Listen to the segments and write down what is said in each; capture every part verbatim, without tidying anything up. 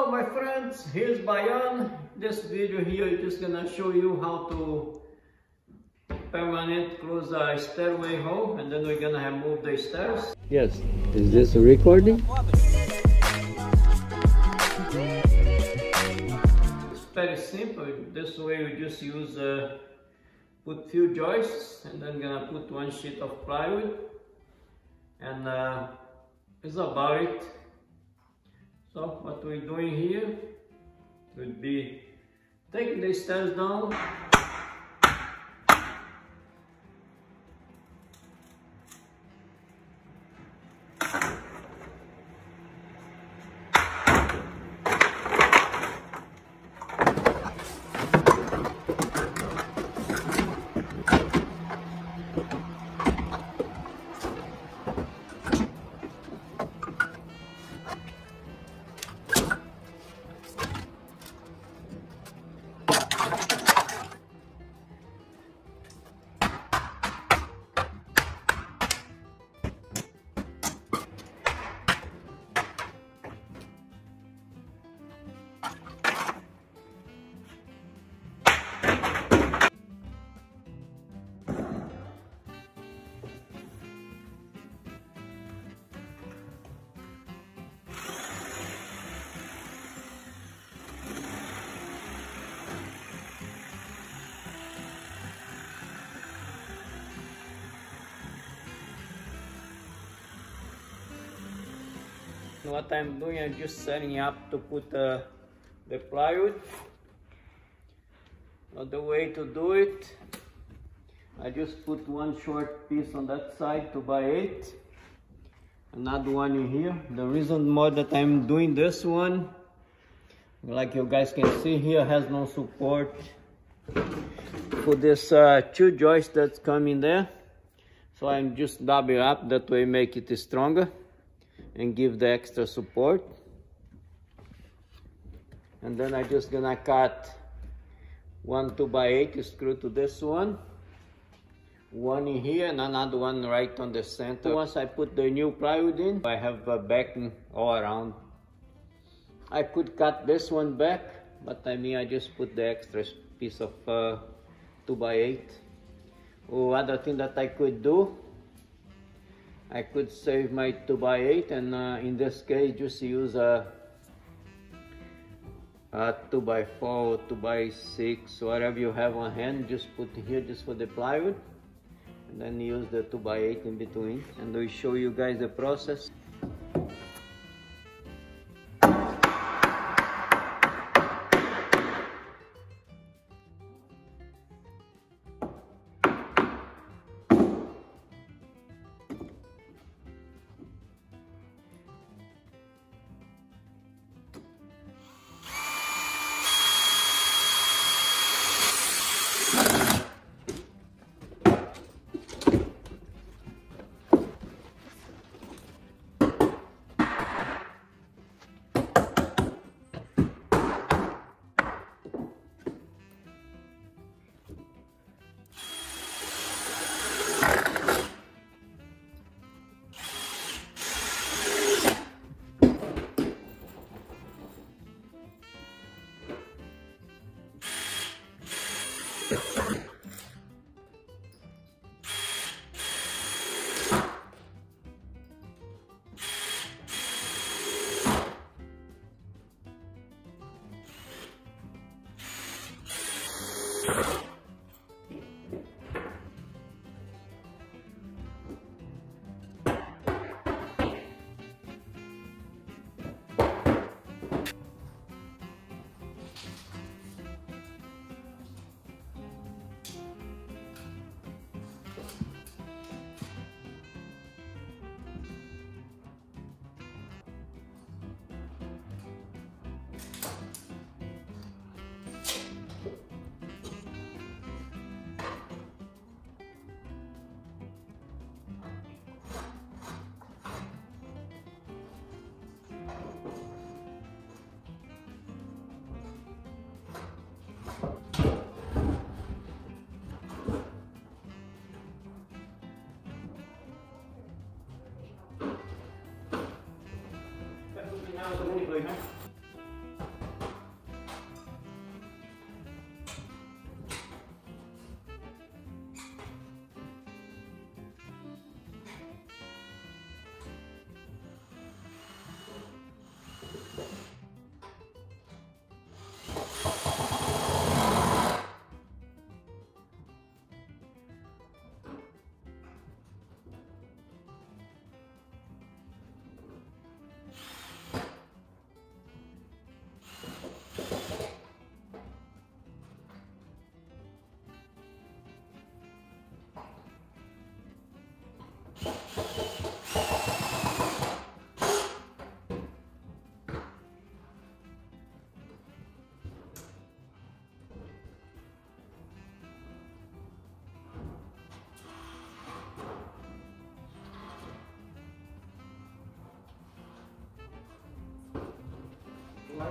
Hello my friends, here's Bayan. This video here it is gonna show you how to permanent close the stairway hole, and then we're gonna have moved the stairs. Yes, is this a recording? It's very simple. This way we just use uh, put few joists and then gonna put one sheet of plywood, and uh, it's about it. So what we're doing here would be taking the stairs down, what I'm doing, I'm just setting up to put uh, the plywood. Now the way to do it, I just put one short piece on that side two by eight, another one in here. The reason more that I'm doing this one, like you guys can see here, has no support for this uh, two joists that's coming there, so I'm just double up, that way make it stronger and give the extra support. And then I'm just gonna cut one two by eight screw to this one, one in here and another one right on the center. Once I put the new plywood in, I have a backing all around. I could cut this one back, but I mean I just put the extra piece of uh, two by eight. Oh, other thing that I could do, I could save my two by eight and uh, in this case just use a, a two by four, two by six, whatever you have on hand, just put here just for the plywood, and then use the two by eight in between, and we show you guys the process.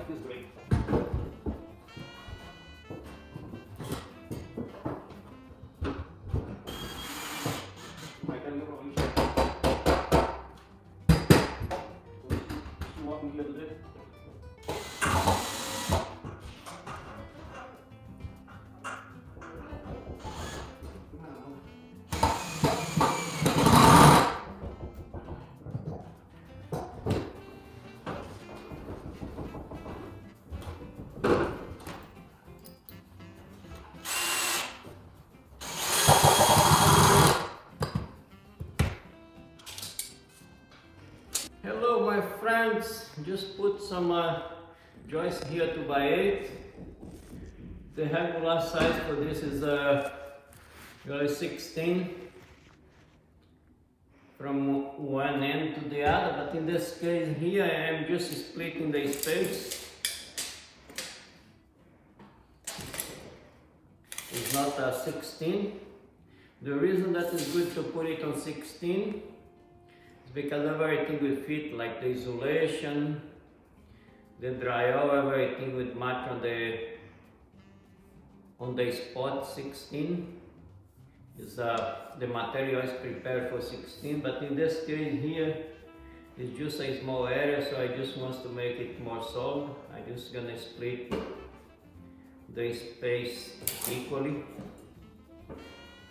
wife is doing. I can never only walk a little bit. Hello my friends, just put some uh, joints here two by eight. The angular size for this is uh, sixteen from one end to the other, but in this case here I am just splitting the space. It's not a sixteen. The reason that is good to put it on sixteen because everything will fit, like the insulation, the drywall, everything will match on the on the spot. Sixteen is uh, the material is prepared for sixteen, but in this case here it's just a small area, so I just want to make it more solid. I'm just gonna split the space equally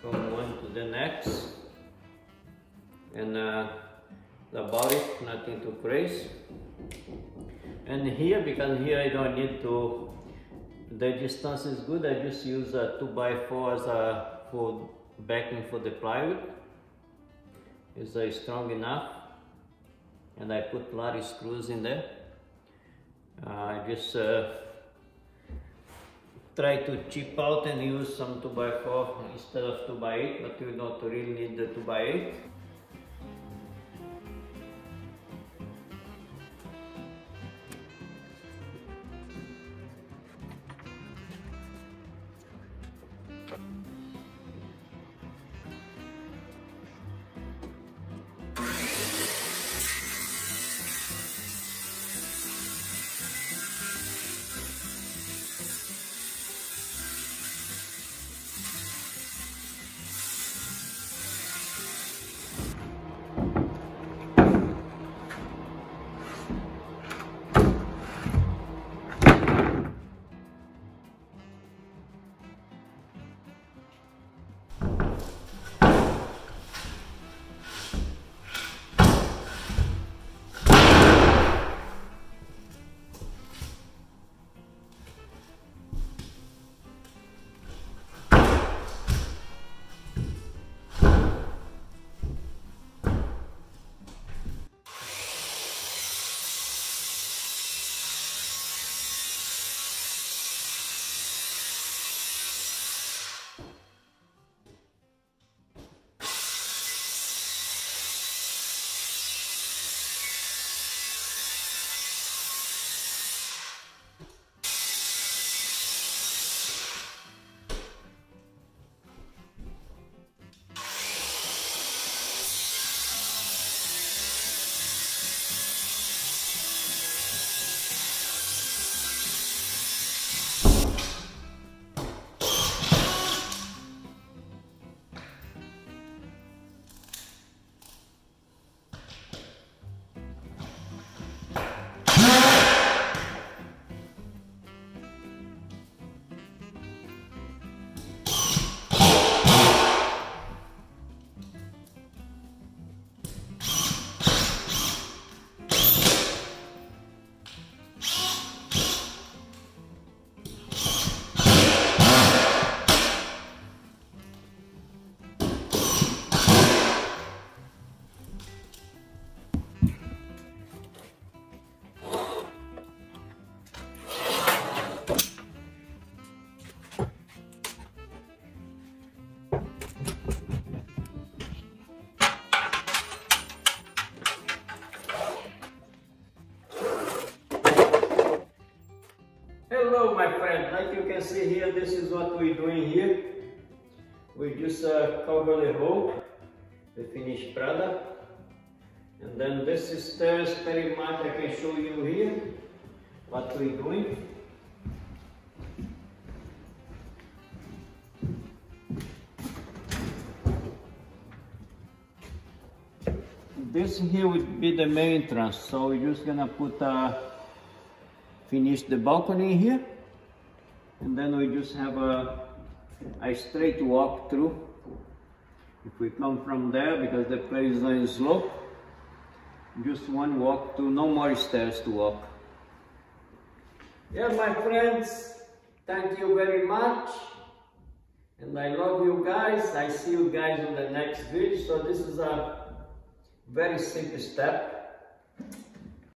from one to the next, and uh, about it, nothing to praise. And here, because here I don't need to, the distance is good, I just use a two by four as a for backing for the plywood. It's uh, strong enough, and I put a lot of screws in there. uh, I just uh, try to chip out and use some two by four instead of two by eight, but you don't really need the two by eight. Hello my friend, like you can see here, this is what we're doing here. We just uh, cover the hole, the finished product, and then this is stairs very much I can show you here. What are we doing? This here would be the main entrance, so we're just gonna put a, finish the balcony here, and then we just have a, a straight walk through. If we come from there, because the place is on slope, just one walk to, no more stairs to walk. Yeah, my friends, thank you very much. And I love you guys. I see you guys in the next video. So this is a very simple step.